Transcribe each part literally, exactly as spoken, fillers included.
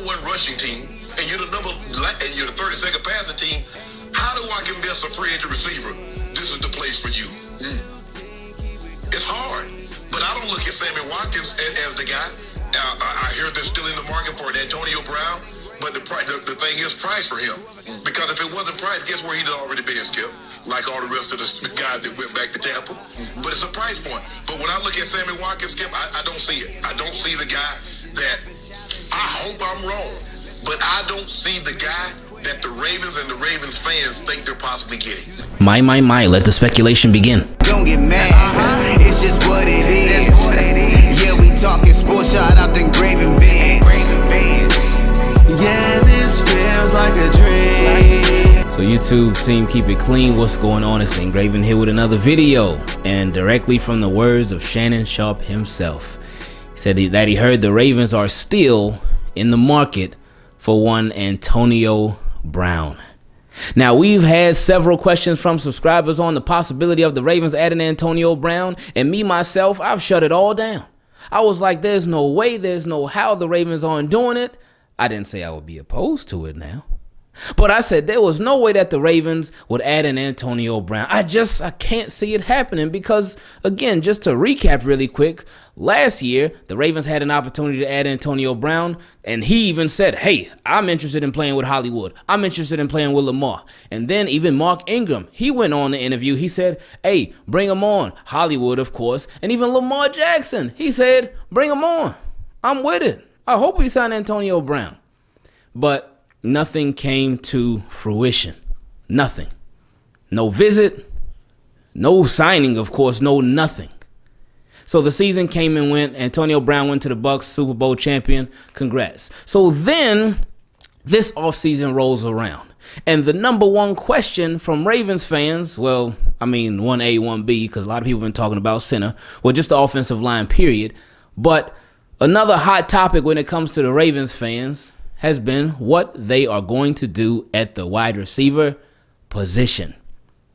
number one rushing team, and you're the number and you're the thirty-second passing team, how do I convince a free agent receiver this is the place for you? Mm. It's hard. But I don't look at Sammy Watkins as, as the guy. Uh, I hear they're still in the market for an Antonio Brown, but the, the, the thing is price for him. Because if it wasn't price, guess where he'd already been, Skip? Like all the rest of the guys that went back to Tampa. But it's a price point. But when I look at Sammy Watkins, Skip, I, I don't see it. I don't see the guy that, I hope I'm wrong, but I don't see the guy that the Ravens and the Ravens fans think they're possibly getting. My, my, my, let the speculation begin. Don't get mad, uh-huh. It's just what it is. What it is. Yeah, we talking sports, shout out to IngravenVids. Yeah, this feels like a dream. So YouTube, Team Keep It Clean, what's going on? It's Ingraven here with another video. And directly from the words of Shannon Sharpe himself. He said that he heard the Ravens are still in the market for one Antonio Brown. Now, we've had several questions from subscribers on the possibility of the Ravens adding Antonio Brown, and me, myself, I've shut it all down. I was like, there's no way, there's no how the Ravens aren't doing it. I didn't say I would be opposed to it now, but I said there was no way that the Ravens would add an Antonio Brown. I just, I can't see it happening because, again, just to recap really quick, last year, the Ravens had an opportunity to add Antonio Brown, and he even said, hey, I'm interested in playing with Hollywood. I'm interested in playing with Lamar. And then even Mark Ingram, he went on the interview. He said, hey, bring him on. Hollywood, of course. And even Lamar Jackson, he said, bring him on. I'm with it. I hope we sign Antonio Brown. But nothing came to fruition. Nothing. No visit. No signing, of course. No nothing. So the season came and went. Antonio Brown went to the Bucs, Super Bowl champion. Congrats. So then this offseason rolls around. And the number one question from Ravens fans, well, I mean one A, one B, because a lot of people have been talking about center. Well, just the offensive line, period. But another hot topic when it comes to the Ravens fans has been what they are going to do at the wide receiver position.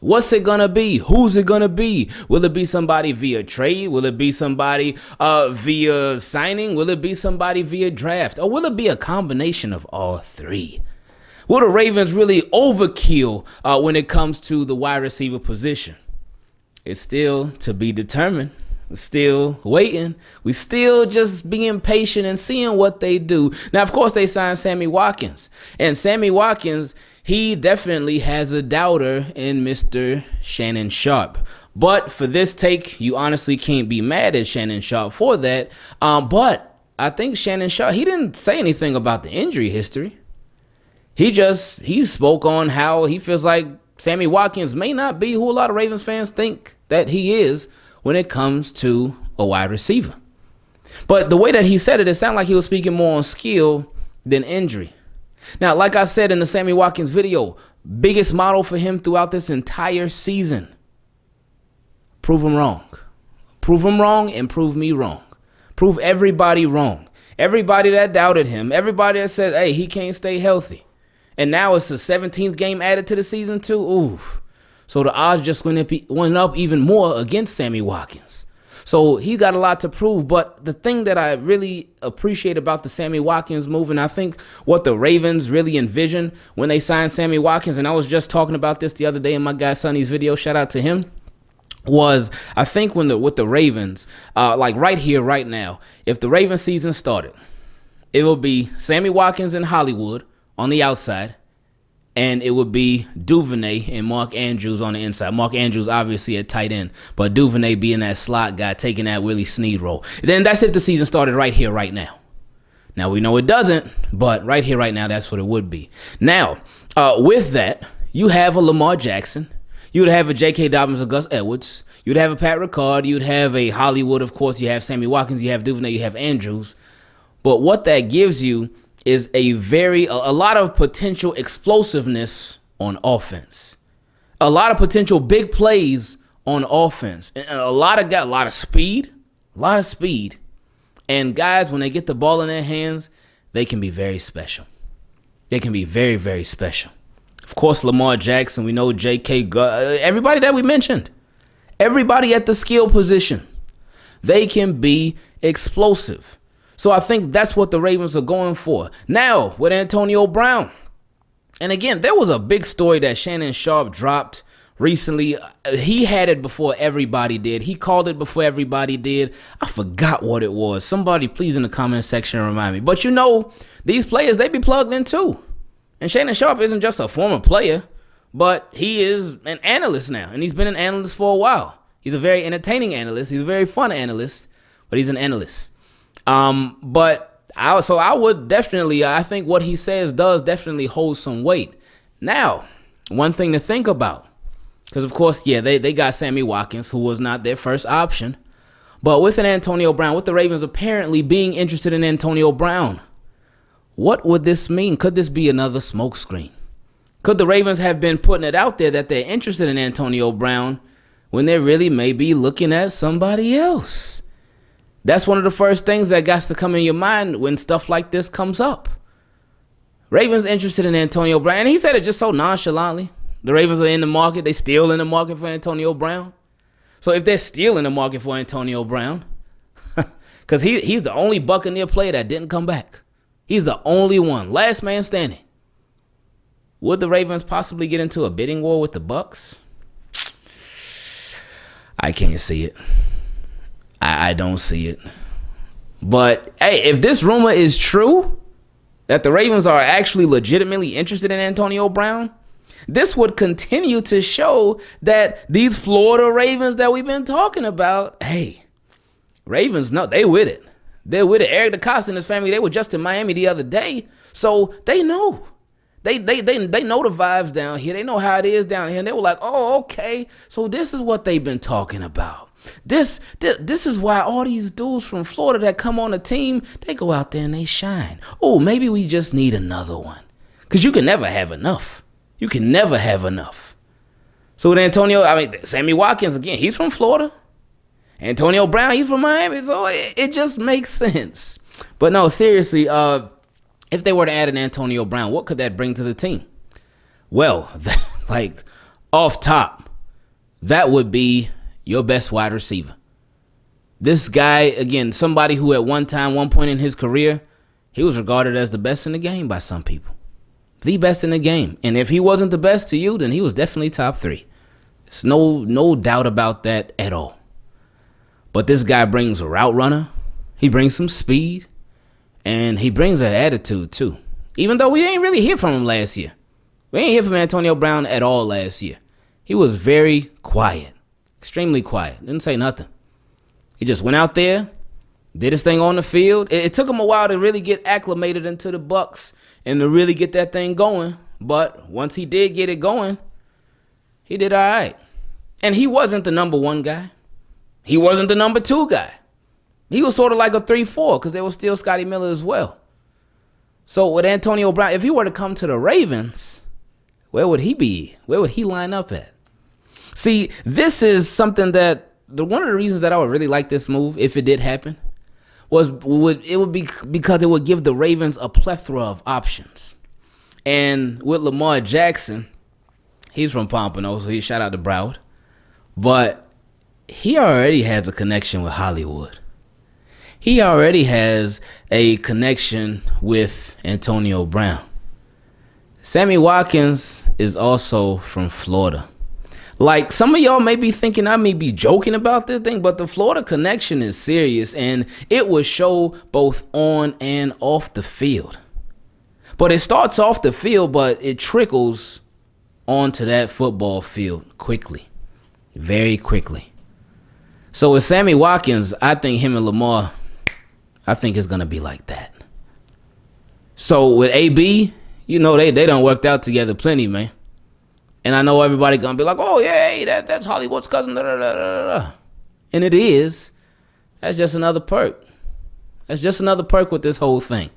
What's it going to be? Who's it going to be? Will it be somebody via trade? Will it be somebody uh, via signing? Will it be somebody via draft? Or will it be a combination of all three? Will the Ravens really overkill uh, when it comes to the wide receiver position? It's still to be determined. We're still waiting. We still just being patient and seeing what they do. Now, of course, they signed Sammy Watkins. And Sammy Watkins, he definitely has a doubter in Mister Shannon Sharpe. But for this take, you honestly can't be mad at Shannon Sharpe for that. Um, but I think Shannon Sharpe, he didn't say anything about the injury history. He just, he spoke on how he feels like Sammy Watkins may not be who a lot of Ravens fans think that he is when it comes to a wide receiver. But the way that he said it, it sounded like he was speaking more on skill than injury. Now, like I said in the Sammy Watkins video, biggest motto for him throughout this entire season, prove him wrong. Prove him wrong and prove me wrong. Prove everybody wrong. Everybody that doubted him, everybody that said, hey, he can't stay healthy. And now it's the seventeenth game added to the season too. Ooh. So the odds just went up even more against Sammy Watkins. So he got a lot to prove. But the thing that I really appreciate about the Sammy Watkins move, and I think what the Ravens really envisioned when they signed Sammy Watkins, and I was just talking about this the other day in my guy Sonny's video, shout out to him, was I think when the, with the Ravens, uh, like right here, right now, if the Ravens season started, it will be Sammy Watkins and Hollywood on the outside. And it would be DuVernay and Mark Andrews on the inside. Mark Andrews obviously at tight end, but DuVernay being that slot guy, taking that Willie Snead role. Then that's if the season started right here, right now. Now, we know it doesn't, but right here, right now, that's what it would be. Now, uh, with that, you have a Lamar Jackson. You would have a J K. Dobbins or Gus Edwards. You would have a Pat Ricard. You would have a Hollywood, of course. You have Sammy Watkins. You have DuVernay. You have Andrews. But what that gives you is a very, a lot of potential explosiveness on offense. A lot of potential big plays on offense. And a lot of, got a lot of speed, a lot of speed. And guys, when they get the ball in their hands, they can be very special. They can be very, very special. Of course, Lamar Jackson, we know J K, everybody that we mentioned, everybody at the skill position, they can be explosive. So I think that's what the Ravens are going for. Now, with Antonio Brown. And again, there was a big story that Shannon Sharpe dropped recently. He had it before everybody did. He called it before everybody did. I forgot what it was. Somebody please in the comment section remind me. But you know, these players, they be plugged in too. And Shannon Sharpe isn't just a former player, but he is an analyst now. And he's been an analyst for a while. He's a very entertaining analyst. He's a very fun analyst, but he's an analyst. Um, but I, so I would definitely, I think what he says does definitely hold some weight. Now, one thing to think about, because of course, yeah, they, they got Sammy Watkins, who was not their first option. But with an Antonio Brown, with the Ravens apparently being interested in Antonio Brown, what would this mean? Could this be another smokescreen? Could the Ravens have been putting it out there that they're interested in Antonio Brown when they really may be looking at somebody else? That's one of the first things that got to come in your mind when stuff like this comes up. Ravens interested in Antonio Brown. And he said it just so nonchalantly. The Ravens are in the market. They still in the market for Antonio Brown. So if they're still in the market for Antonio Brown, because he, he's the only Buccaneer player that didn't come back. He's the only one. Last man standing. Would the Ravens possibly get into a bidding war with the Bucs? I can't see it. I don't see it. But, hey, if this rumor is true, that the Ravens are actually legitimately interested in Antonio Brown, this would continue to show that these Florida Ravens that we've been talking about, hey, Ravens, no, they with it. They're with it. Eric DeCosta and his family, they were just in Miami the other day, so they know. They, they, they, they know the vibes down here. They know how it is down here. And they were like, oh, okay, so this is what they've been talking about. This, this this is why all these dudes from Florida that come on the team, they go out there and they shine. Oh, maybe we just need another one. Because you can never have enough. You can never have enough. So with Antonio, I mean, Sammy Watkins, again, he's from Florida. Antonio Brown, he's from Miami. So it, it just makes sense. But no, seriously, uh, if they were to add an Antonio Brown, what could that bring to the team? Well, like, off top, that would be your best wide receiver. This guy, again, somebody who at one time, one point in his career, he was regarded as the best in the game by some people. The best in the game. And if he wasn't the best to you, then he was definitely top three. There's no, no doubt about that at all. But this guy brings a route runner. He brings some speed. And he brings an attitude, too. Even though we didn't really hear from him last year. We didn't hear from Antonio Brown at all last year. He was very quiet. Extremely quiet. Didn't say nothing. He just went out there, did his thing on the field. It, it took him a while to really get acclimated into the Bucs and to really get that thing going. But once he did get it going, he did all right. And he wasn't the number one guy. He wasn't the number two guy. He was sort of like a three four because there was still Scotty Miller as well. So with Antonio Brown, if he were to come to the Ravens, where would he be? Where would he line up at? See, this is something that the one of the reasons that I would really like this move, if it did happen, was would it would be because it would give the Ravens a plethora of options. And with Lamar Jackson, he's from Pompano, so he shout out to Broward, but he already has a connection with Hollywood. He already has a connection with Antonio Brown. Sammy Watkins is also from Florida. Like, some of y'all may be thinking I may be joking about this thing, but the Florida connection is serious, and it will show both on and off the field. But it starts off the field, but it trickles onto that football field quickly, very quickly. So with Sammy Watkins, I think him and Lamar, I think it's going to be like that. So with A B, you know, they, they done worked out together plenty, man. And I know everybody going to be like, oh, yeah, hey, that, that's Hollywood's cousin. Da, da, da, da, da. And it is. That's just another perk. That's just another perk with this whole thing.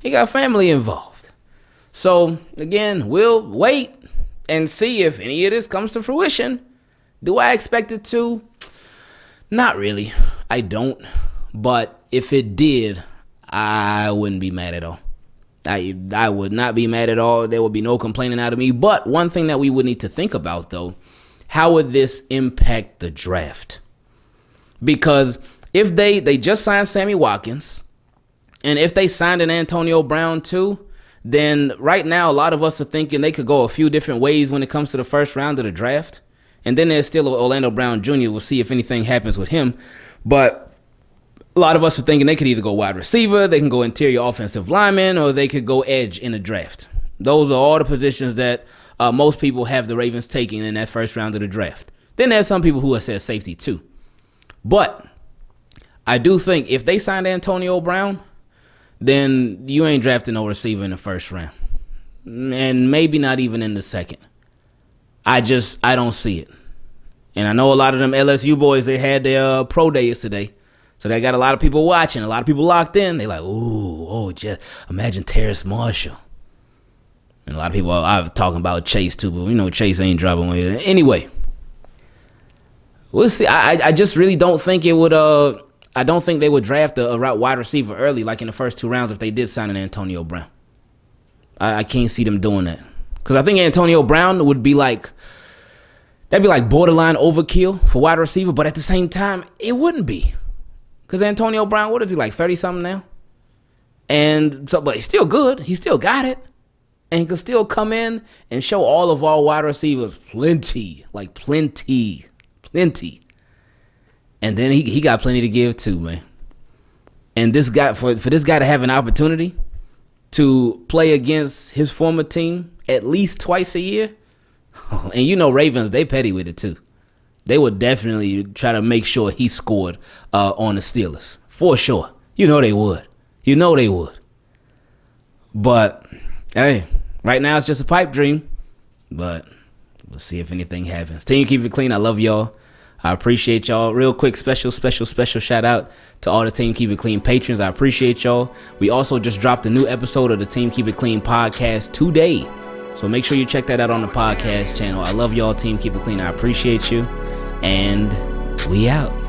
He got family involved. So, again, we'll wait and see if any of this comes to fruition. Do I expect it to? Not really. I don't. But if it did, I wouldn't be mad at all. I, I would not be mad at all. There would be no complaining out of me. But one thing that we would need to think about, though, how would this impact the draft? Because if they, they just signed Sammy Watkins, And if they signed an Antonio Brown too, then right now a lot of us are thinking they could go a few different ways when it comes to the first round of the draft. And then there's still Orlando Brown Junior We'll see if anything happens with him. But a lot of us are thinking they could either go wide receiver, they can go interior offensive lineman, or they could go edge in the draft. Those are all the positions that uh, most people have the Ravens taking in that first round of the draft. Then there's some people who have said safety too. But I do think if they signed Antonio Brown, then you ain't drafting no receiver in the first round. And maybe not even in the second. I just, I don't see it. And I know a lot of them L S U boys, they had their uh, pro days today. So they got a lot of people watching, a lot of people locked in. They like, ooh, oh, just imagine Terrace Marshall. And a lot of people are, are talking about Chase too, but you know Chase ain't dropping one either. Anyway, we'll see. I, I just really don't think it would, uh, I don't think they would draft a, a wide receiver early, like in the first two rounds if they did sign an Antonio Brown. I, I can't see them doing that. Because I think Antonio Brown would be like, that'd be like borderline overkill for wide receiver. But at the same time, it wouldn't be. Because Antonio Brown, what is he, like thirty-something now? And so, but he's still good. He still got it. And he could still come in and show all of our wide receivers plenty. Like plenty. Plenty. And then he, he got plenty to give too, man. And this guy, for, for this guy to have an opportunity to play against his former team at least twice a year. And you know Ravens, they petty with it too. They would definitely try to make sure he scored uh, on the Steelers. For sure. You know they would. You know they would. But, hey, right now it's just a pipe dream. But we'll see if anything happens. Team Keep It Clean, I love y'all. I appreciate y'all. Real quick, special, special, special shout out to all the Team Keep It Clean patrons. I appreciate y'all. We also just dropped a new episode of the Team Keep It Clean podcast today. So make sure you check that out on the podcast channel. I love y'all, Team Keep It Clean. I appreciate you. And we out.